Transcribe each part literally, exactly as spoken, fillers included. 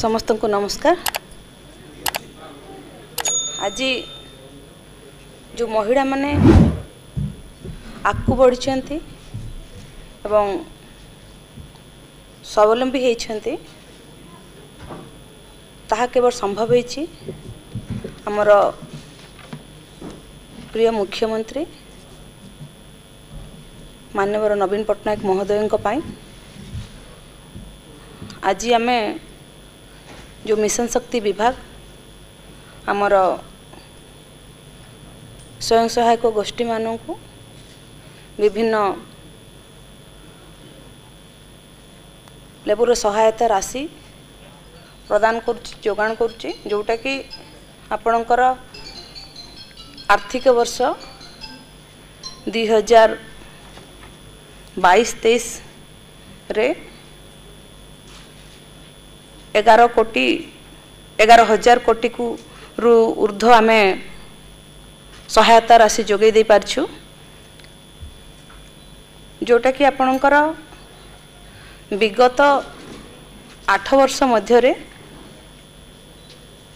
समस्त को नमस्कार। आज जो महिला माने आगू बढ़ी एवं स्वावलंबी होती ताहा केवल संभव होती आमर प्रिय मुख्यमंत्री माननीय नवीन पटनायक महोदय आज आम जो मिशन शक्ति विभाग आमर स्वयं सहायक गोष्ठी मानक विभिन्न लेवल सहायता राशि प्रदान करोगान करोटा कि आपणकर आर्थिक वर्ष दुई हजार बाईस तेईस रे एगार कोटी एगार हजार कोटी को रु ऊर्ध आम सहायता राशि जोगे दे पारछु जोटा कि आपणकर विगत आठ वर्ष मध्य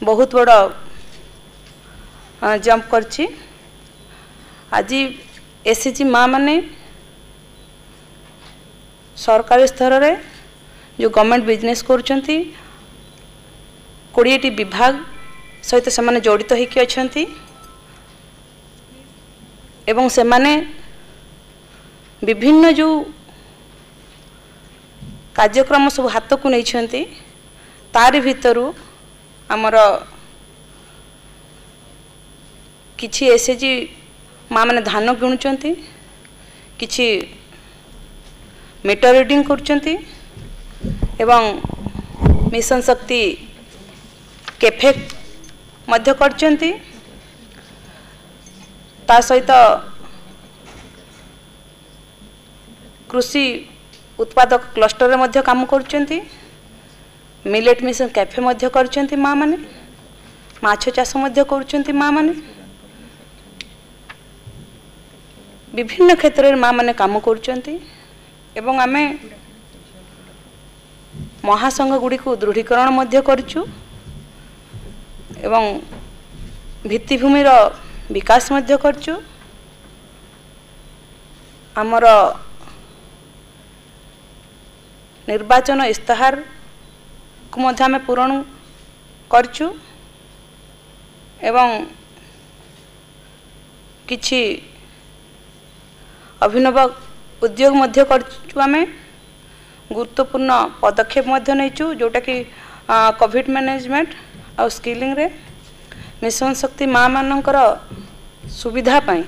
बहुत बड़ा जंप करची। आज एसएचजी माँ मैंने सरकारी स्तर रे जो गवर्नमेंट बिजनेस करुँचंती कोड़ीएटी विभाग सहित से जड़ित होकर अच्छी एवं से माने विभिन्न जो कार्यक्रम सब हाथ को नहीं तार भीतरू आमर किसी एसएचजी माँ मैंने धान किणुंट कि मीटर रिडिंग एवं मिशन शक्ति कैफे ता सहित कृषि उत्पादक क्लस्टर में काम कर मिलेट मिशन कैफे कर माँ मैंने माछ चाष कर माँ मैंने विभिन्न क्षेत्र में माँ मैंने काम एवं आमे महासंघ गुड़ी को दृढ़ीकरण करूँ एवं भित्तिभूमिर विकास करूँ आमर निर्वाचन इस्ताहार को आम पूरण करूँ एवं किछि अभिनव उद्योग मध्य करछु आमे गुरुत्वपूर्ण पदक्षेप मध्य नैचु जोटा कि कोविड मैनेजमेंट और स्किलिंग रे मिशन शक्ति माँ मानकर सुविधा पाई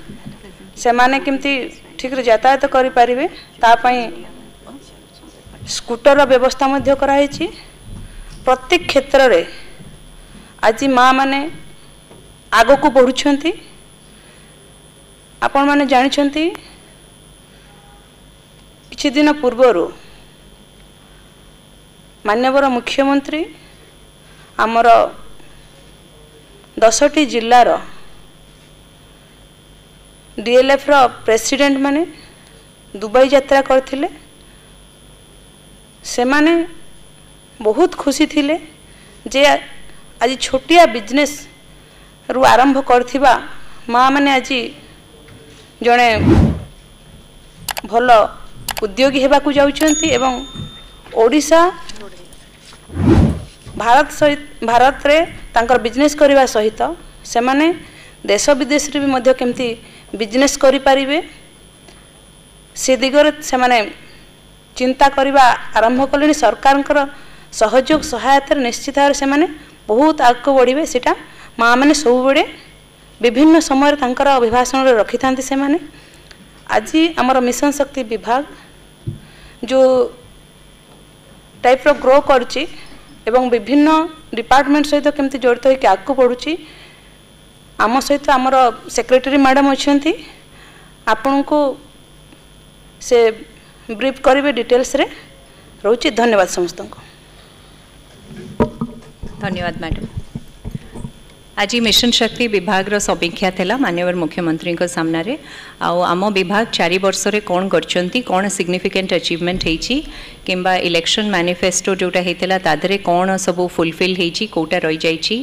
से माने किमती ठीक रे यातायात करि परिबे ता पई स्कूटर व्यवस्था मध्य कराइछि। प्रत्येक क्षेत्र रे आज माँ माने आगो को बढ़ुछंती आपण माने जानिछंती किछि दिन पूर्वर माननीय मुख्यमंत्री आमर दस टी जिल्लार डीएलएफ रो प्रेसिडेंट माने दुबई यात्रा करथिले से माने बहुत खुशी थिले जे आज छोटिया बिजनेस रु आरंभ करथिबा माँ माने आज जड़े भल उद्योगी होगाकू जाउछंती एवं ओडिशा भारत सहित भारत रे तांकर बिजनेस करने सहित से माने देश विदेश रे भी मध्य केमती बिजनेस करि परिबे से दिगरे से माने चिंता करवा आरंभ कले सरकारंकर सहयोग सहायता निश्चित भाव से माने बहुत आगू बढ़े सीटा माँ मैंने सब बड़े विभिन्न समय तांकर अभिभाषण रखि थांती से माने आज आमर मिशन शक्ति विभाग जो टाइप रो ग्रो करची एवं विभिन्न डिपार्टमेंट सहित केमती जड़ित होकर आगू बढ़ुची आम सहित आमर सेक्रेटरी मैडम अच्छी आपण को से ब्रीफ करेंगे डिटेल्स रे रोची। धन्यवाद समस्त को। धन्यवाद मैडम। आज मिशन शक्ति विभाग समीक्षा थी माननीय मुख्यमंत्री को सामना रे आम विभाग चार वर्ष रे कौन करछंती कौन सिग्निफिकेंट अचीवमेंट होईची किंबा इलेक्शन मैनिफेस्टो जोटा होता तादरे कौन सब फुलफिल होईची कोटा रही जाईची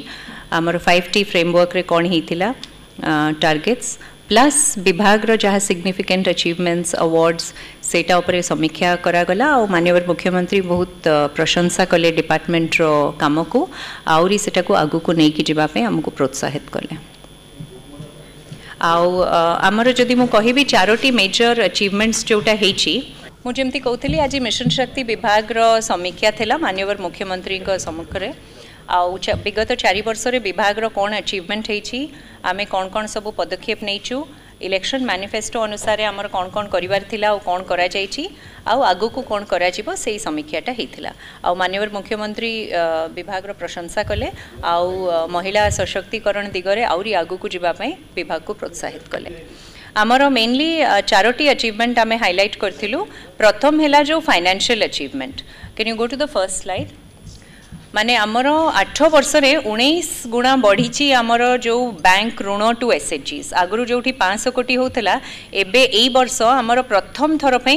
आमर फाइव टी फ्रेमवर्क रे कौन होता टार्गेट्स प्लस विभाग जहाँ सिग्निफिकेंट अचीवमेंट्स अवार्ड्स सेटा उपरे समीक्षा करागला और माननीय मुख्यमंत्री बहुत प्रशंसा कले डिपार्टमेंट रो काम को आउरी सेटा को आगु को नहीं कि जिबा पे हमको प्रोत्साहित कले आउ आमर जदि मु कहि भी चारोटी मेजर अचीवमेंट्स जोटा हेची मु जेमती कहथली आज मिशन शक्ति विभाग रो समीक्षा थेला माननीय मुख्यमंत्री को सम्मुखरे आउ विगत चार वर्ष रे विभाग रो कोन अचीवमेंट हेची आमे कौन कौन सब पदक्षेप नहींचु इलेक्शन मैनिफेस्टो अनुसार आमर कौन कौन करिवार थिला और कौन करा जाईची आउ आगु को कौन करा जीवो सेही समीक्षाटा हेथिला आउ माननीय मुख्यमंत्री विभाग रो प्रशंसा कले आउ महिला सशक्तिकरण दिगरे आउरी आगु को जीवा पई विभाग को प्रोत्साहित कले। आमर मेनली चारोटी अचीवमेंट आमे हाइलाइट करथिलु। प्रथम हैला जो financial achievement can you go to the first slide माने आमर आठ वर्ष रे उन्नीस गुणा बढ़ी आमर जो बैंक ऋण टू एसएचजीस आगुरी जो पाँच सौ कोटी होता एबे एई वर्ष आमर प्रथम थर पे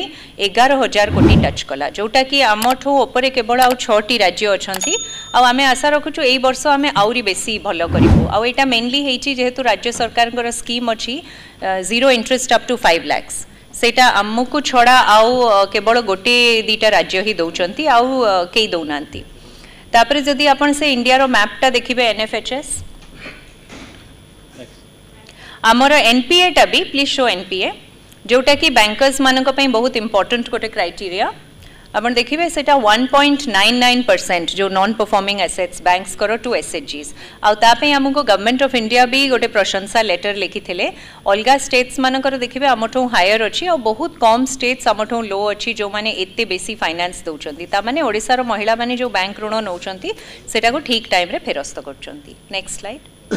एगार हजार कोटी टच कला जोटा कि आमठू उपरे केवल आउ छटी राज्य अछंती आ आमे आशा रखुछु एई वर्ष आमे आउरी बेसी भल करिवो आ एटा मेनली हेची जेहेतु राज्य सरकार स्कीम अछि zero interest up to five lakhs सेटा आमको छड़ा आउ केवल गोटे दीटा राज्य ही दौरान आउ कई दौना तापर जदि आपण से इंडिया रो मैप टा देखिबे एनएफएचएस आमर एनपीए टा भी प्लीज शो एनपीए जोटा कि बैंकर्स मानक पई बहुत इंपोर्टेंट कोटे क्राइटेरिया आपण देखिबे सेटा one point nine nine percent जो नॉन परफॉर्मिंग एसेट्स बैंक्स करो टू एसएचजीस आ ता पई हमको गवर्नमेंट ऑफ इंडिया भी गोटे प्रशंसा लेटर लिखिथिले अलगा स्टेट्स मानकर देखिबे हमठो हायर अछि आ बहुत कम स्टेट्स हमठो लो अछि जो माने एते बेसी फाइनेंस दउचंती ता माने ओडिसा रो महिला माने जो बैंक ऋण नउचंती सेटा को ठीक टाइम रे फेरस्त करचंती। नेक्स्ट स्लाइड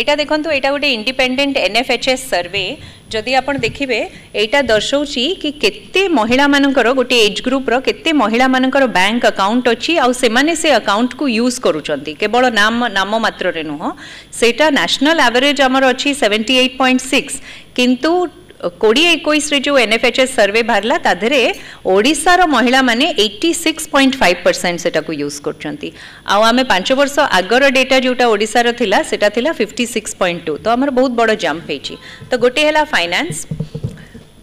एटा देखंतु एटा गोटे इंडिपेंडेंट एनएफएचएस सर्वे जदि आपण देखिबे एटा दर्शाउची कि केते महिला मानकर गोटे एज ग्रुप रो केते महिला मानकर बैंक अकाउंट अछि आ से माने से अकाउंट को यूज करूचंती केवल नाम नाम मात्र रे नुह सेटा नेशनल एवरेज हमर अछि सेवेंटी एट पॉइंट सिक्स किंतु कोड़े इक्कीस रे जो एनएफएचएस सर्वे बाहरला ताधरे ओडिसा रो महिला माने छियासी पॉइंट फाइव परसेंट सेटा को यूज करचंती आ आमे पांच वर्ष आगर डेटा जोटा ओडिसा रो थिला सेटा थिला फिफ्टी सिक्स पॉइंट टू तो हमर बहुत बड़ जंप हेची। तो गोटे हैला फाइनेंस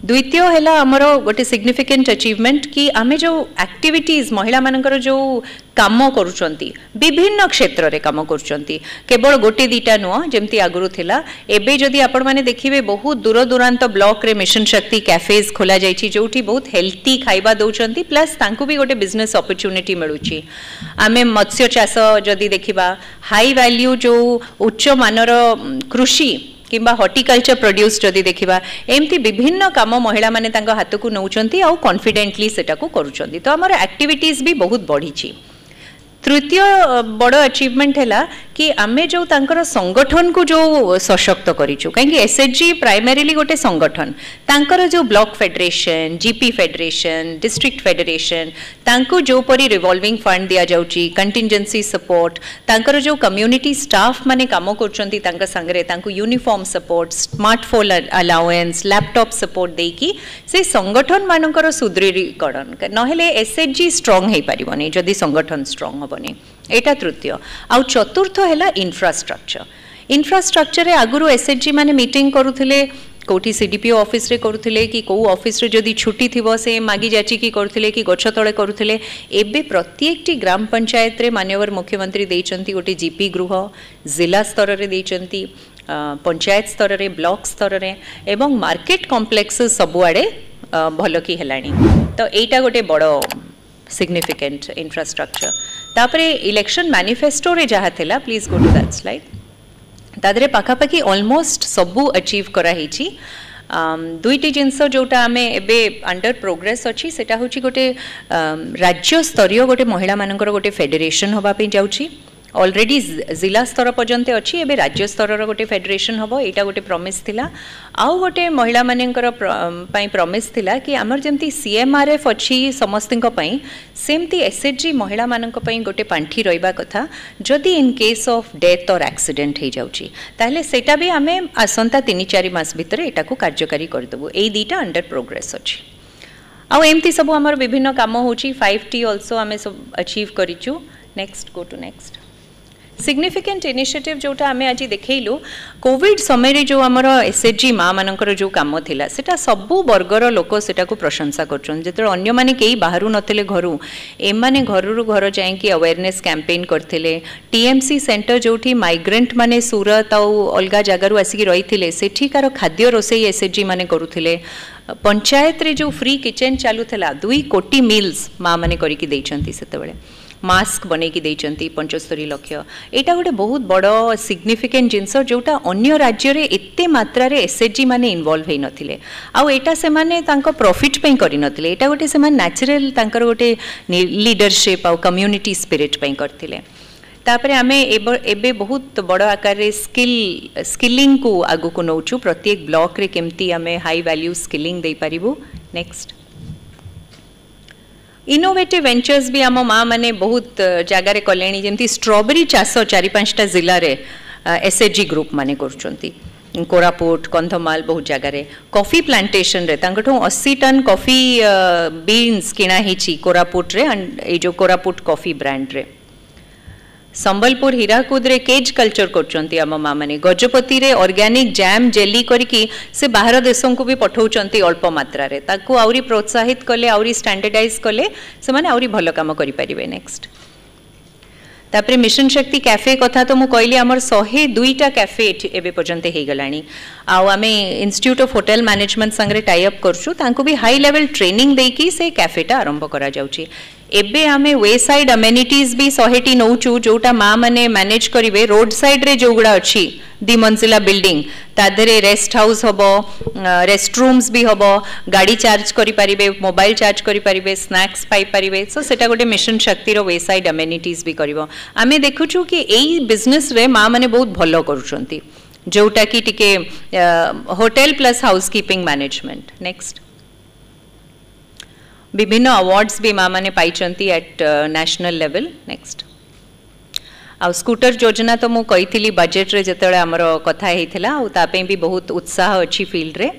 द्वितीय हैला हमरो गोटे सिग्निफिकेंट अचीवमेंट कि आमे जो एक्टिविटीज महिला मानकर जो काम करुचंती विभिन्न क्षेत्र रे काम करुचंती केवल गोटे दीटा नुह जेमती आगुरु थिला एबे जदि आपण माने देखिबे बहुत दूर दूरांत ब्लॉक रे मिशन शक्ति कैफेज खोला जाईची जोठी बहुत हेल्थी खाइबा दउचंती प्लस तांकु भी गोटे बिजनेस अपॉर्चुनिटी मिलुची आमे मत्स्य चाष जदि देखिबा हाई वैल्यू जो उच्च मानर कृषि किंबा हॉर्टिकल्चर प्रोड्यूस जदि देखिबा एमती विभिन्न काम महिला माने तांका हाथ को नउचंती आ कॉन्फिडेंटली सेटा को करूचंती तो हमर एक्टिविटीज भी बहुत बढ़ीची। तृतीय बड़ अचीवमेंट हैला कि आमे जो तांकर संगठन को जो सशक्त करिचु काहेकि एसएचजी प्राइमरीली गोटे संगठन तांकर जो block federation GP federation district federation तांको जो परी रिवॉल्विंग फंड दिया जाउची कंटिजेंसी सपोर्ट तांकर जो कम्युनिटी स्टाफ माने काम करचंती तांका संगरे तांको uniform support smartphone allowance laptop support देकी से संगठन मानकर सुदृढीकरण नहेले एसएचजी स्ट्रांग हे परिबोनी जदी संगठन स्ट्रांग होबोनी एटा तृतीय आ चतुर्थ हैला इंफ्रास्ट्रक्चर इंफ्रास्ट्रक्चर रे आगुरु एसएचजी माने मीटिंग करूथिले कोठी सीडीपीओ ऑफिस रे करूथिले कि को ऑफिस रे जदी छुट्टी थिबो से मागी जाची कि करूथिले कि गछ तळे करूथिले एबे प्रत्येकटी ग्राम पंचायत रे माननीय मुख्यमंत्री देइचंती गोटे जीपी गृह जिला स्तर रे देइचंती पंचायत स्तर रे ब्लॉक स्तर रे एवं मार्केट कॉम्प्लेक्स सब आड़े भलो कि हेलाणी तो एटा गोटे बड़ो सिग्निफिकेंट इंफ्रास्ट्रक्चर। तापरे इलेक्शन मैनिफेस्टो रे जहाँ थिला please go to that slide तादरे पाखापाखि ऑलमोस्ट सबू अचीव करा हेची दुईटी जिनस जोटा आम एबे अंडर प्रोग्रेस अच्छी सेटा होची गोटे राज्य स्तरीय गोटे महिला मानकर गोटे फेडरेशन होबा पे जाउची अलरेडी जिला स्तर पर्यंत अच्छी एबे राज्य स्तर गोटे फेडरेशन हम यहाँ गोटे प्रमिस थिला आउ गोटे महिला मानकर प्रमिस थिला कि आमर जमती सीएमआरएफ अच्छी समस्तिंको पई सेमती एसएचजी महिला मानक पई गोटे पांठी रहिबा कथा जदि इन केस ऑफ डेथ और एक्सीडेंट हो जाउची ताहले सेटा भी आमे आसंता तीन चार मास भितर एटा को कार्यकारी कर देबो। एई दीटा अंडर प्रोग्रेस अछि आउ एमती सब हमर विभिन्न काम होची। फाइव टी आल्सो आमे सब अचीव करिचू। Next go to next significant initiative जोटा आम आज देखलु कोविड समय जो आमर एसएचजी माँ मानकर जो काम थिला सेटा सबु वर्गर लोक सेटा को प्रशंसा करछन। जेते अन्य माने केई बाहरु नथिले घरु एम माने घरु घर जाय कि अवेयरनेस कैंपेन करथिले। टीएमसी सेंटर जोठी माइग्रेंट माने सूरत आउ अलगा जगारू आसिक रहिथिले सेठीकार खाद्य रोसई एसएचजी माने करुथिले। पंचायत रे जो फ्री किचन चालुथला दुई कोटी मिल्स माँ माने करिकि देइछंती सेतेबेले मास्क बनईकि देइछंती पचहत्तर लाख। एटा गोटे बहुत बड़ सिग्निफिकेंट जिनस जोटा अन्य राज्य रे एते मात्रा रे एसएचजी माने इन्वॉल्व हे नथिले आउ एटा से माने तांको प्रॉफिट पे करि नथिले। एटा गोटे से माने नेचुरल तांकर गोटे लीडरशिप आउ कम्युनिटी स्पिरिट पे करथिले। तापरे आमे एबे बहुत बड़ आकार रे स्किल स्किलिंग को आगु को नौचू प्रत्येक ब्लॉक रे केमती आमे हाई वैल्यू स्किलिंग दे परिबो। नेक्स्ट इनोवेटिव वेंचर्स भी आम माँ मैंने बहुत जगार कले जमी स्ट्रॉबेरी चाष चार पांचटा जिले एसएचजी ग्रुप माने करछंती कोरापुट कंधमाल बहुत जगार। कॉफी प्लांटेशन रे तांगठो अस्सी टन कॉफी बीन्स किणा होईछि कोरापुट रे ए जो कोरापुट कॉफी ब्रांड रे। संबलपुर हीराकूद रे केज कल्चर करछंती आम माँ मैंने। गजपति रे ऑर्गेनिक जैम जेली करके से बाहर देशों को भी पठाउछंती अल्प मात्रा रे ताकू आउरी प्रोत्साहित कले आउरी स्टैंडर्डाइज कले से माने आउरी भलो काम करि परिबे। नेक्स्ट तापरे मिशन शक्ति कैफे कथा तो मु कहली आमर सौ दुईटा कैफे एबे पर्यंत हे गलाणी आउ आमे इंस्टिट्यूट ऑफ होटल मैनेजमेंट संगे टाई अप करछु तांको भी हाई लेवल ट्रेनिंग देकी से कैफेटा आरंभ करा जाउची। एबे आमे वे साइड अमेनिटीज भी सौ टी नौचू जोटा माँ मैंने मैनेज करेंगे। रोड साइड रे जो गुड़ा अच्छी दी मंजिला बिल्डिंग ताधरे रेस्ट हाउस हबो रेस्ट रूम्स भी हबो गाड़ी चार्ज करी पारिबे मोबाइल चार्ज करी पारिबे स्नैक्स पाई पारिबे। सो सेटा गोटे मिशन शक्तिर वे साइड अमेनिटीज भी करिवो। आमे देखुचू कि एई बिजनेस रे माँ मैंने बहुत भलो करुछंती जोटा कि टिके hotel plus housekeeping management. Next विभिन्न अवार्ड्स भी माँ मैंने पाइचंती एट नेशनल लेवल। नेक्स्ट आ स्कूटर योजना तो मु कही बजेट रे जिते आमर कथा होता आउे भी बहुत उत्साह अच्छी फील्ड रे।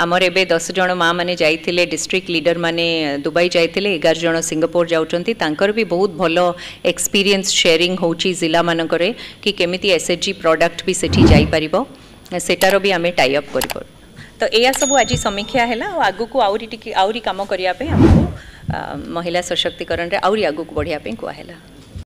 आमर एबे दस जन माँ मैंने जाइतिले डिस्ट्रिक्ट लीडर माने दुबई जाइतिले एगार जन सिंगापुर जाउचंती तांकर भी बहुत भलो एक्सपीरियंस शेयरिंग होची जिला मानक रे कि केमिति एसएचजी प्रोडक्ट भी सेठी जाई परिबो सेटारो भी आमे टाई अप करिबो। तो यह सब आज समीक्षा है आगू को आउरी आउरी काम करने महिला सशक्तिकरण रे आउरी आगू बढ़िया पे कहला।